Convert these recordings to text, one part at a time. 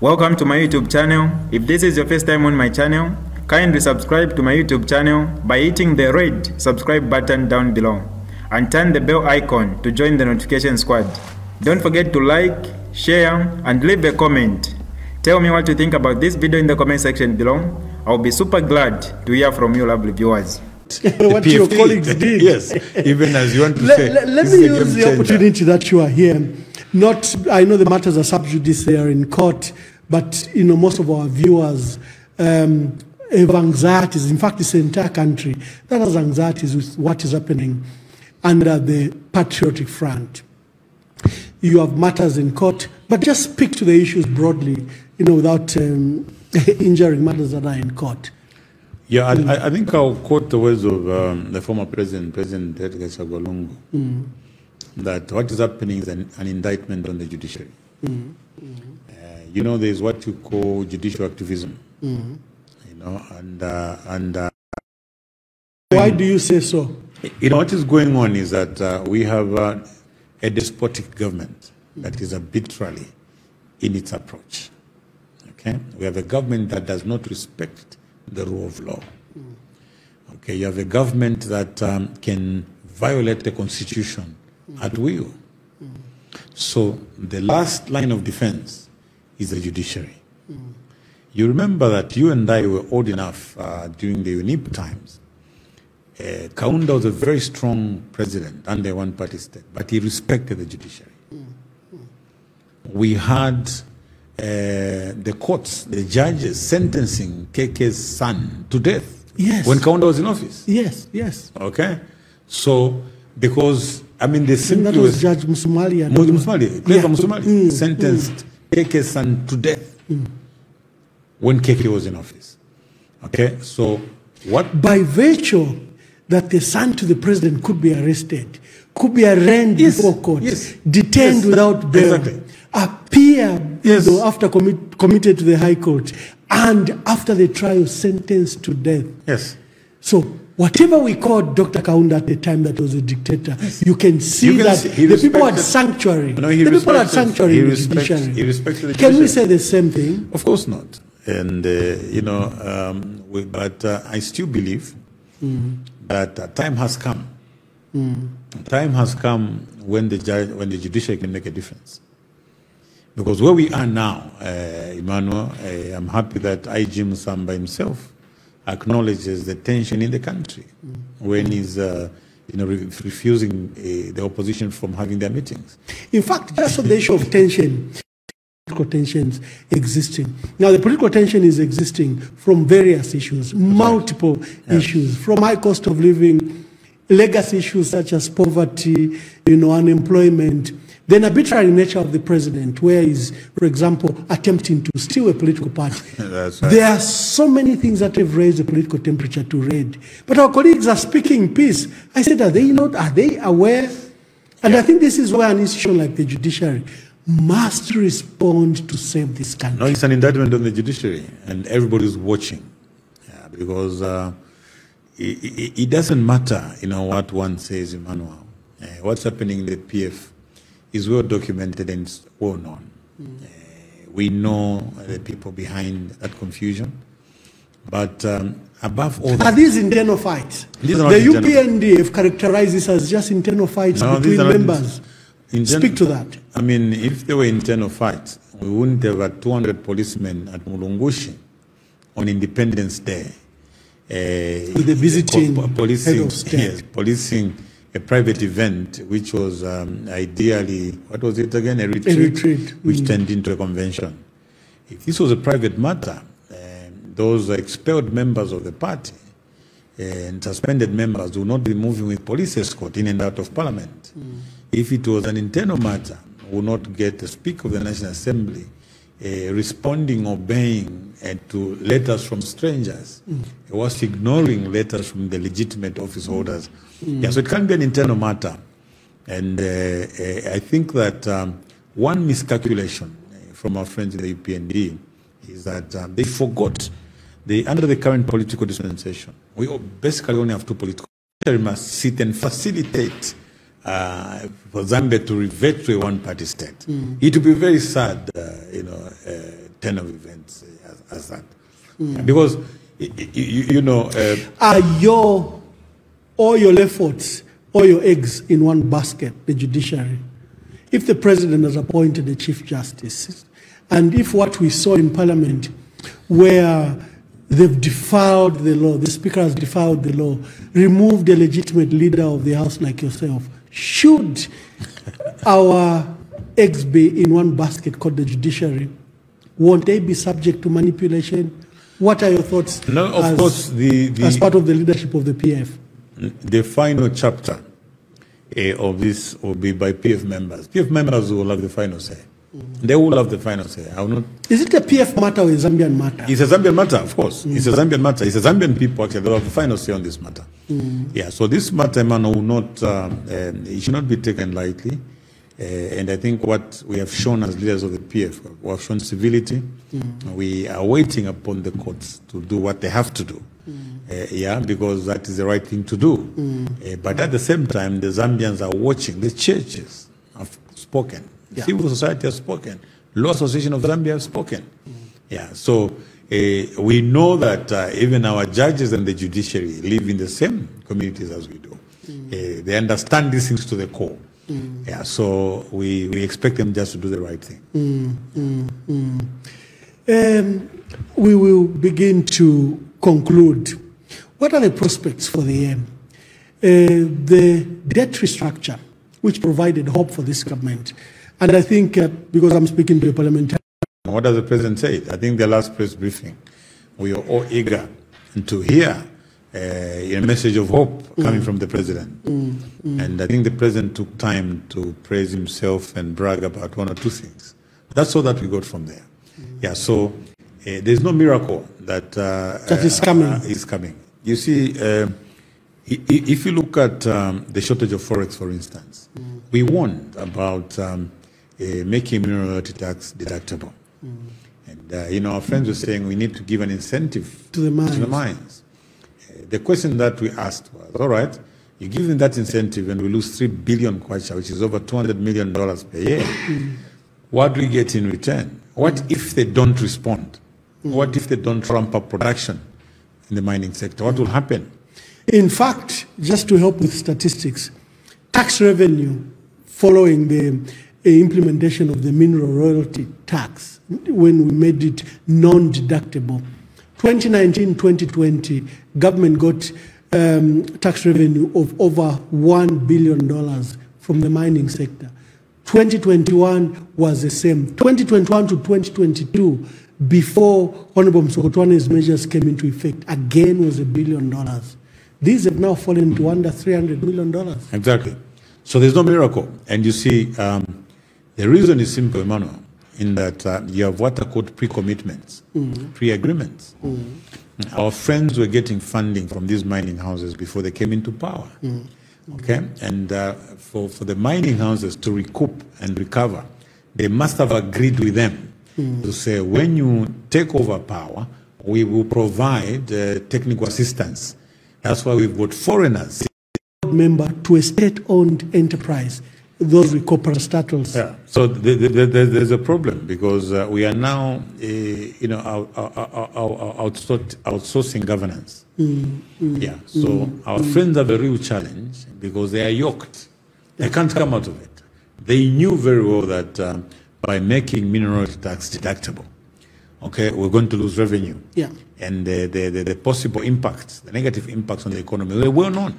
Welcome to my YouTube channel. If this is your first time on my channel, kindly subscribe to my YouTube channel by hitting the red subscribe button down below and turn the bell icon to join the notification squad. Don't forget to like, share and leave a comment. Tell me what you think about this video in the comment section below. I'll be super glad to hear from you lovely viewers. What PF your colleagues did. Yes, even as you want to say. Let me use the opportunity that you are here. Not, I know the matters are sub judice, they are in court, but you know most of our viewers have anxieties. In fact, it's the entire country that has anxieties with what is happening under the patriotic front. You have matters in court, but just speak to the issues broadly, you know, without injuring matters that are in court. Yeah, I think I'll quote the words of the former president, President Edgar Chagwa Lungu, that what is happening is an indictment on the judiciary. You know, there's what you call judicial activism. You know, and why do you say so? You know, what is going on is that we have a despotic government that is arbitrary in its approach. Okay, we have a government that does not respect the rule of law. Okay, you have a government that can violate the constitution at will. So the last line of defense is the judiciary. You remember that you and I were old enough during the UNIP times. Kaunda was a very strong president under a one-party state, but he respected the judiciary. We had the courts, the judges sentencing KK's son to death. Yes. When Kaunda was in office. Yes, yes. Okay. So, because, I mean, they simply. That was Judge Musumali. Musumali sentenced KK's son to death when KK was in office. Okay. So, what? By virtue that the son to the president could be arrested, could be arraigned before court, detained without bail. Exactly. Appear after committed to the High Court and after the trial sentenced to death. Yes. So whatever we called Dr. Kaunda at the time that was a dictator, you can see the people had sanctuary. No, the people had sanctuary in the judiciary. Can we say the same thing? Of course not. And, you know, but I still believe that time has come. Time has come when the judge, when the judiciary can make a difference. Because where we are now, Emmanuel, I'm happy that Jim Samba himself acknowledges the tension in the country when he's you know, refusing the opposition from having their meetings. In fact, just on the issue of tension, political tensions existing. Now, the political tension is existing from various issues, multiple issues, from high cost of living, legacy issues such as poverty, you know, unemployment. Then arbitrary nature of the president, where he's, for example, attempting to steal a political party. That's right. There are so many things that have raised the political temperature to red. But our colleagues are speaking peace. I said, are they not? Are they aware? And I think this is where an institution like the judiciary must respond to save this country. No, it's an indictment on the judiciary, and everybody's watching, because it doesn't matter, you know, what one says, Emmanuel. What's happening in the PF is well documented and it's well known. We know the people behind that confusion, but above all, are these internal fights? These are the UPND have characterized this as just internal fights between members. Speak to that. I mean, if there were internal fights, we wouldn't have had 200 policemen at Mulungushi on Independence Day. With the visiting head of state. Yes, policing a private event, which was ideally, what was it again? A retreat, which turned into a convention. If this was a private matter, those expelled members of the party and suspended members will not be moving with police escort in and out of parliament. If it was an internal matter, will not get the Speaker of the National Assembly responding, obeying, to letters from strangers. It was ignoring letters from the legitimate office holders. Yeah, so it can be an internal matter. And I think that one miscalculation from our friends in the UPND is that they forgot, under the current political dispensation, we basically only have two political parties. We must sit and facilitate for Zambia to revert to a one-party state. It would be very sad, turn of events as that, because are all your efforts, all your eggs in one basket, the judiciary? If the president has appointed a chief justice, and if what we saw in parliament, where they've defiled the law, the speaker has defiled the law, removed a legitimate leader of the house like yourself, should our eggs be in one basket called the judiciary? Won't they be subject to manipulation? What are your thoughts? No, of course, as part of the leadership of the PF? The final chapter of this will be by PF members. PF members will have the final say. They will have the final say. I will not. Is it a PF matter or a Zambian matter? It's a Zambian matter, of course. It's a Zambian matter. It's a Zambian people actually that will have the final say on this matter. Yeah. So this matter, man, will not. It should not be taken lightly. And I think what we have shown as leaders of the PF, we have shown civility. We are waiting upon the courts to do what they have to do. Yeah, because that is the right thing to do. But at the same time, the Zambians are watching. The churches have spoken. Yeah. Civil society has spoken. Law Association of Zambia has spoken. Yeah, so we know that even our judges and the judiciary live in the same communities as we do. They understand these things to the core. Yeah, so we expect them just to do the right thing. We will begin to conclude. What are the prospects for the the debt restructure, which provided hope for this government? And I think, because I'm speaking to a parliamentarian. What does the president say? I think the last press briefing, we are all eager to hear a message of hope coming from the president. And I think the president took time to praise himself and brag about one or two things. That's all that we got from there. Yeah, so there's no miracle that is coming. You see, if you look at the shortage of forex, for instance, we warned about making mineral royalty tax deductible. And, our friends were saying we need to give an incentive to the mines. The question that we asked was, all right, you give them that incentive and we lose 3 billion kwacha, which is over $200 million per year. What do we get in return? What if they don't respond? What if they don't ramp up production in the mining sector? What will happen? In fact, just to help with statistics, tax revenue following the implementation of the mineral royalty tax, when we made it non-deductible, 2019-2020, government got tax revenue of over $1 billion from the mining sector. 2021 was the same. 2021 to 2022, before Honorable Msokotwane's measures came into effect, again was $1 billion. These have now fallen to under $300 million. Exactly. So there's no miracle. And you see, the reason is simple, Emmanuel, in that you have what are called pre-commitments, pre-agreements. Our friends were getting funding from these mining houses before they came into power. Okay? And for the mining houses to recoup and recover, they must have agreed with them to say, when you take over power, we will provide technical assistance. That's why we've got foreigners. Member to a state-owned enterprise, those we call parastatals. Yeah. So there's a problem because we are now, outsourcing governance. Yeah. So our friends have a real challenge because they are yoked. They can't come out of it. They knew very well that by making mineral tax deductible, okay, we're going to lose revenue. Yeah. And the possible impacts, the negative impacts on the economy, they're well known.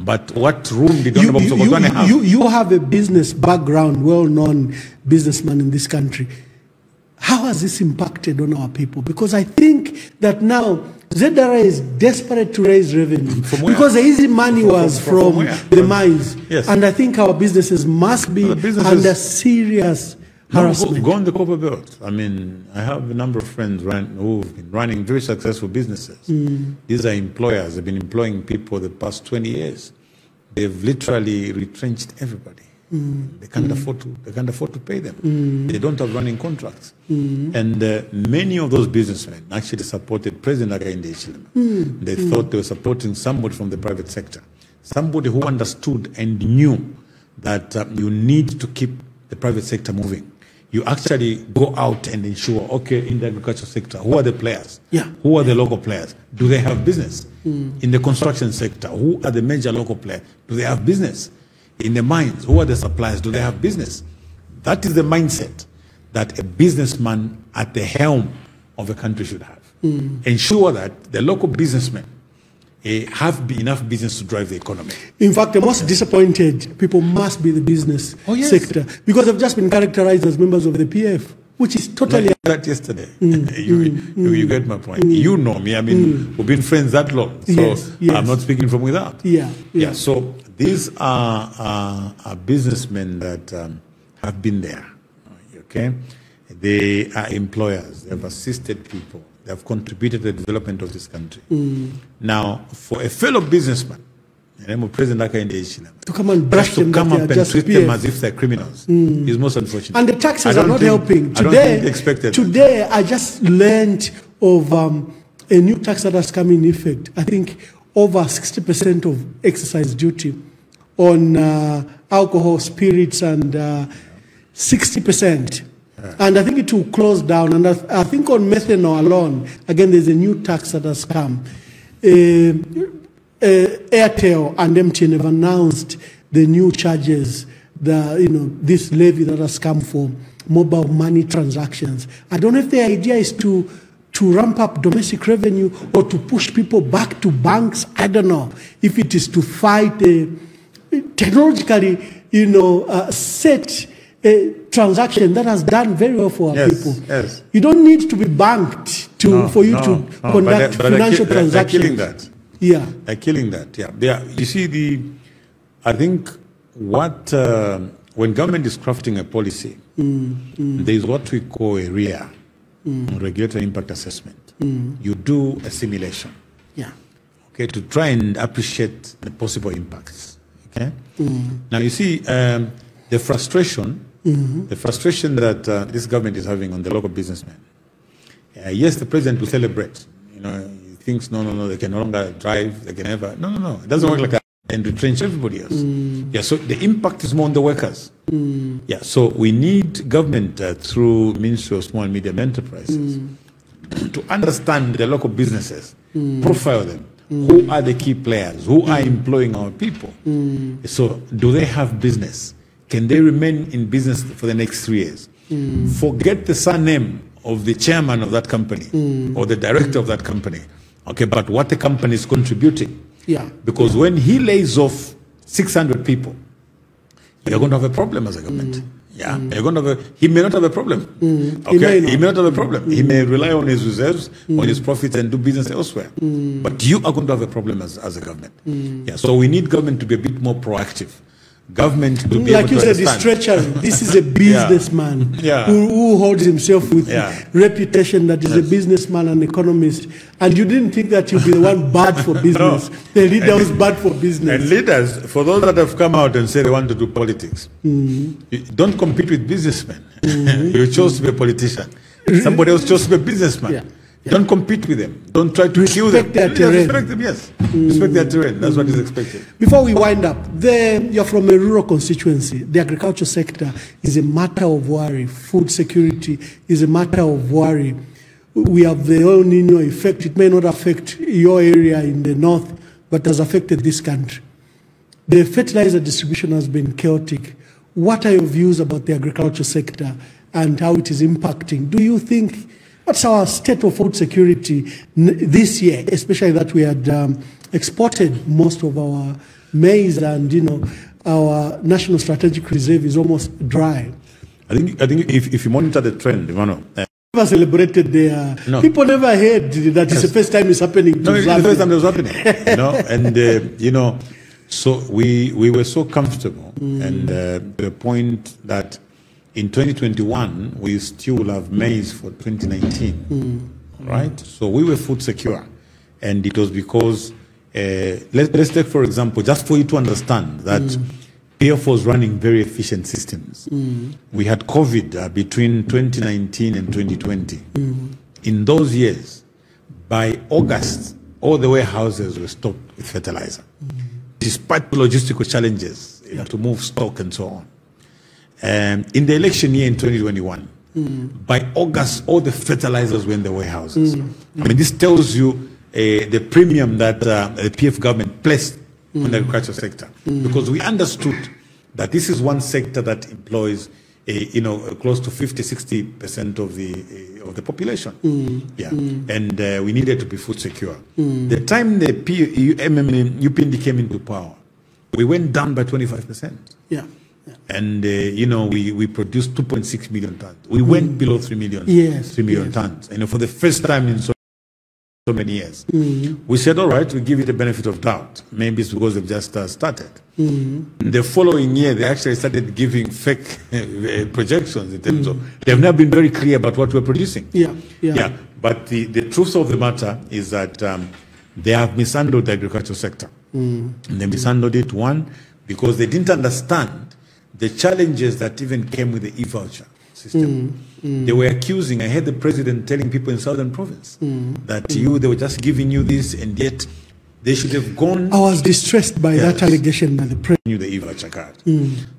But what room did Honorable Msokotwane have? You have a business background, well-known businessman in this country. How has this impacted on our people? Because I think that now ZRA is desperate to raise revenue because the easy money was from the mines. Yes. And I think our businesses must be under serious harassment. Go on the copper belt. I mean, I have a number of friends who've been running very successful businesses. Mm. These are employers. They've been employing people the past 20 years. They've literally retrenched everybody. Mm. They can't afford to pay them. Mm. They don't have running contracts. Mm. And many of those businessmen actually supported President Hakainde Hichilema. Mm. They thought they were supporting somebody from the private sector, somebody who understood and knew that you need to keep the private sector moving. You actually go out and ensure, okay, in the agricultural sector, who are the players? Yeah. Who are the local players? Do they have business? Mm. In the construction sector, who are the major local players? Do they have business? In the mines, who are the suppliers? Do they have business? That is the mindset that a businessman at the helm of a country should have. Mm. Ensure that the local businessmen have enough business to drive the economy. In fact, the most disappointed people must be the business sector, because they've just been characterized as members of the PF, which is totally... Like that yesterday. Mm. You get my point. Mm. You know me. I mean, we've been friends that long, so I'm not speaking from without. Yeah. So these are businessmen that have been there, okay? They are employers. They have assisted people. They have contributed to the development of this country. Mm. Now, for a fellow businessman, in the name of President Hakainde Hichilema, to come and brush them, to come up and treat them as if they're criminals, is most unfortunate. And the taxes are not helping. Today, I just learned of a new tax that has come in effect. I think over 60% of excise duty on alcohol, spirits, and 60%. And I think it will close down. And I think on methanol alone, again, there's a new tax that has come. Airtel and MTN have announced the new charges, this levy that has come for mobile money transactions. I don't know if the idea is to ramp up domestic revenue or to push people back to banks. I don't know if it is to fight a technologically, set a transaction that has done very well for our people. Yes. You don't need to be banked to conduct financial transactions. They're killing that. Yeah. They're killing that. Yeah. You see, I think what when government is crafting a policy, there is what we call a RIA, regulatory impact assessment. You do a simulation. Yeah. Okay, to try and appreciate the possible impacts. Okay. Now you see the frustration, that this government is having on the local businessmen. Yes, the president will celebrate. Thinks, no, they can no longer drive, they can never. No. It doesn't work like that. And retrench everybody else. Yeah, so the impact is more on the workers. Yeah, so we need government through Ministry of Small and Medium Enterprises to understand the local businesses, profile them. Who are the key players? Who are employing our people? So do they have business? Can they remain in business for the next 3 years? Forget the surname of the chairman of that company or the director of that company. Okay, but what the company is contributing. Yeah. Because when he lays off 600 people, you're going to have a problem as a government. Yeah. You're going to have he may not have a problem. Okay. He may not have a problem. He may rely on his reserves, on his profits, and do business elsewhere. But you are going to have a problem as a government. Yeah. So we need government to be a bit more proactive. Government to be like you said, this treachery. This is a businessman who holds himself with reputation that is a businessman and economist. And you didn't think that you'd be the one bad for business. No. The leader was bad for business. And leaders, for those that have come out and say they want to do politics, you don't compete with businessmen. You chose to be a politician. Somebody else chose to be a businessman. Yeah. Yeah. Don't compete with them. Don't try to kill them. Respect them, yes. Respect their terrain. That's what is expected. Before we wind up, you're from a rural constituency. The agriculture sector is a matter of worry. Food security is a matter of worry. We have the El Nino effect. It may not affect your area in the north, but has affected this country. The fertilizer distribution has been chaotic. What are your views about the agriculture sector and how it is impacting? Do you think... What's our state of food security this year, especially that we had exported most of our maize and, our national strategic reserve is almost dry? I think if you monitor the trend, Emmanuel. Never celebrated their... No. People never heard that it's the first time it's happening. No, it's the first time it's happening. And, so we were so comfortable and to the point that in 2021, we still have maize for 2019, right? So we were food secure, and it was because, let's take for example, just for you to understand that PF was running very efficient systems. We had COVID between 2019 and 2020. In those years, by August, all the warehouses were stocked with fertilizer, despite logistical challenges to move stock and so on. In the election year in 2021, by August, all the fertilizers were in the warehouses. I mean, this tells you the premium that the PF government placed on the agricultural sector, because we understood that this is one sector that employs close to 50–60% of the population. And we needed to be food secure. The time the UPND came into power, we went down by 25%. And we produced 2.6 million tons. We went below 3 million. 3 million tons. And for the first time in so many years, we said, all right, we give you the benefit of doubt. Maybe it's because they've just started. The following year, they actually started giving fake projections in terms of they've not been very clear about what we're producing. But the truth of the matter is that they have mishandled the agricultural sector. And they mishandled it, one, because they didn't understand the challenges that even came with the e-voucher system. They were accusing, I heard the president telling people in Southern Province that they were just giving you this, and yet they should have gone. I was distressed by that allegation that the president knew the e-voucher card.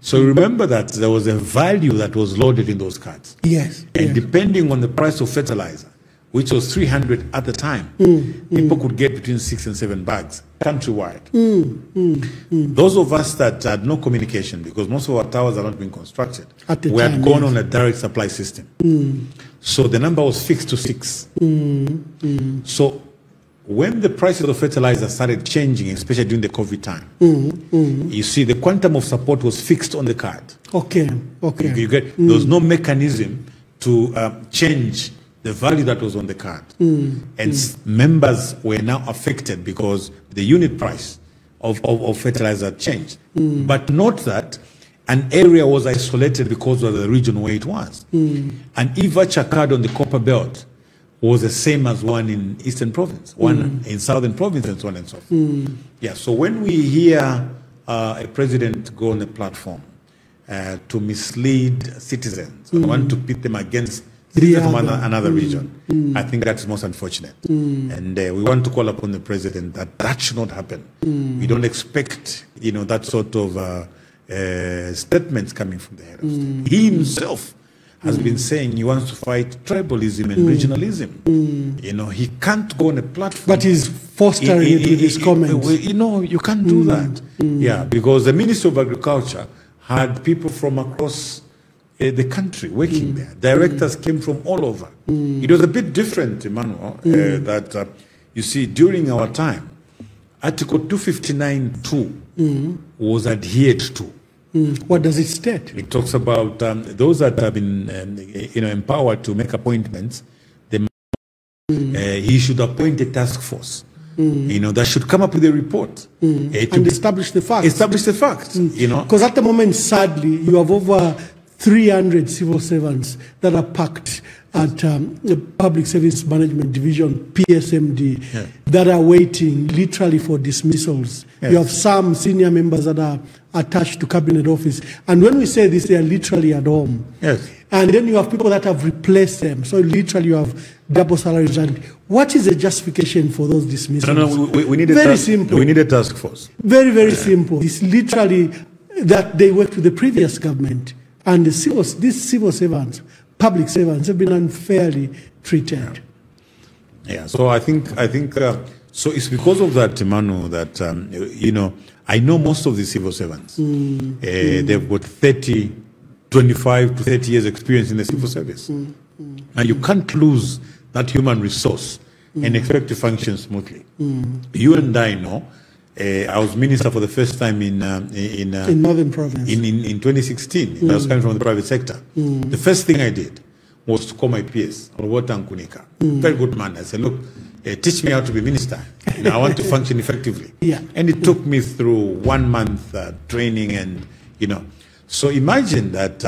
So remember that there was a value that was loaded in those cards. And depending on the price of fertilizer, which was 300 at the time, people could get between 6 and 7 bags countrywide. Those of us that had no communication, because most of our towers are not being constructed, we had gone on a direct supply system. So the number was fixed to 6. So when the prices of fertilizer started changing, especially during the COVID time, you see the quantum of support was fixed on the card. You get, there was no mechanism to change the value that was on the card. And members were now affected because the unit price of fertilizer changed. But note that an area was isolated because of the region where it was. An e-voucher card on the Copper Belt was the same as one in Eastern Province, one in Southern Province, and so on and so forth. So when we hear a president go on a platform to mislead citizens, I want to pit them against another region. I think that's most unfortunate, and we want to call upon the president that that should not happen. We don't expect that sort of statements coming from the head of state. He himself has been saying he wants to fight tribalism and regionalism. He can't go on a platform, but he's fostering it with his comments. You can't do that. Because the Minister of Agriculture had people from across the country working there. Directors came from all over. It was a bit different, Emmanuel, that you see during our time, Article 259(2) was adhered to. What does it state? It talks about those that have been empowered to make appointments. He should appoint a task force. That should come up with a report and establish the facts. Because at the moment, sadly, you have over 300 civil servants that are parked at the Public Service Management Division, PSMD, that are waiting literally for dismissals. You have some senior members that are attached to cabinet office. And when we say this, they are literally at home. And then you have people that have replaced them. So literally you have double salaries. And what is the justification for those dismissals? We need a simple. We need a task force. Very simple. It's literally that they worked with the previous government. And the civil servants, public servants, have been unfairly treated. So I think it's because of that, Emmanuel, that I know most of the civil servants. They've got 25 to 30 years experience in the civil service, and you can't lose that human resource and expect to function smoothly. You and I know. I was minister for the first time in Northern Province in 2016. I was coming from the private sector. The first thing I did was to call my PS, Orwata Ankunika, very good man. I said, look, teach me how to be minister. I want to function effectively. And it took me through 1 month training, and so imagine that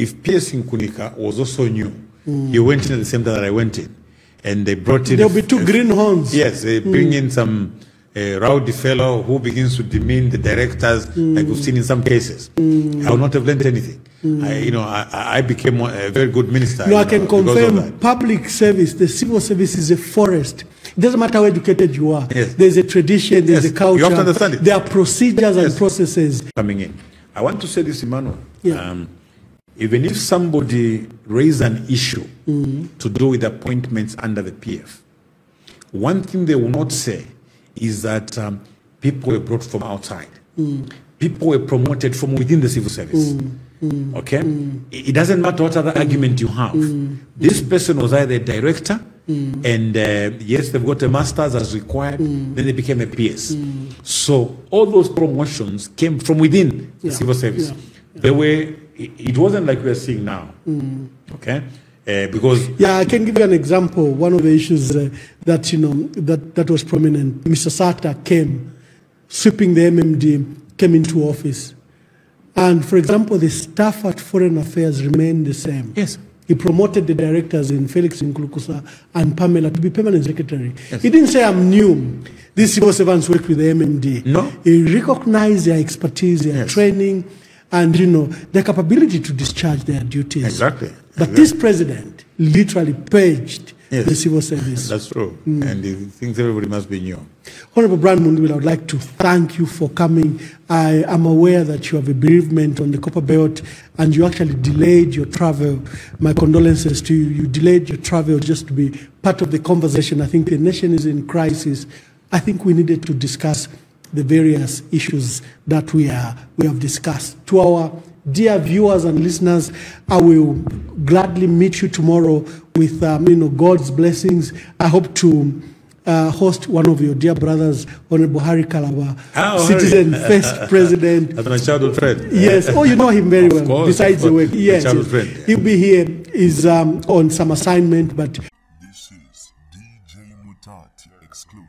if PS Kunika was also new, he went in at the same time that I went in, and they brought in. There'll be two greenhorns. Yes, they bring in some rowdy fellow who begins to demean the directors, like we've seen in some cases. I would not have learned anything. I became a very good minister. No, I can confirm public service, the civil service is a forest. It doesn't matter how educated you are. Yes. There's a tradition, there's a culture. You have to understand it. There are procedures and processes. Coming in. I want to say this, Emmanuel. Yeah. Even if somebody raised an issue to do with appointments under the PF, one thing they will not say is that people were brought from outside. People were promoted from within the civil service. Okay? It doesn't matter what other argument you have. This person was either a director, and yes, they've got a master's as required, then they became a PS. So all those promotions came from within the civil service. They were... It wasn't like we're seeing now, okay? Because... Yeah, I can give you an example. One of the issues that, that was prominent, Mr. Sata came, sweeping the MMD, came into office. And, for example, the staff at Foreign Affairs remained the same. Yes. He promoted the directors in Felix, Nkulukusa, and Pamela to be permanent secretary. Yes. He didn't say, I'm new. These civil servants work with the MMD. No. He recognized their expertise, their training, and, the capability to discharge their duties. Exactly. But this president literally paged the civil service. That's true. And he thinks everybody must be new. Honorable Brian Mundubile, I would like to thank you for coming. I am aware that you have a bereavement on the Copper Belt, and you actually delayed your travel. My condolences to you. You delayed your travel just to be part of the conversation. I think the nation is in crisis. I think we needed to discuss the various issues that we have discussed. To our dear viewers and listeners, I will gladly meet you tomorrow with God's blessings. I hope to host one of your dear brothers, Honorable Harry Kalaba, Citizen First President. As my childhood friend. Yes, you know him very well. Of course, besides the work, yes, he'll be here. He's on some assignment, but. This is DJ Mutati exclusive.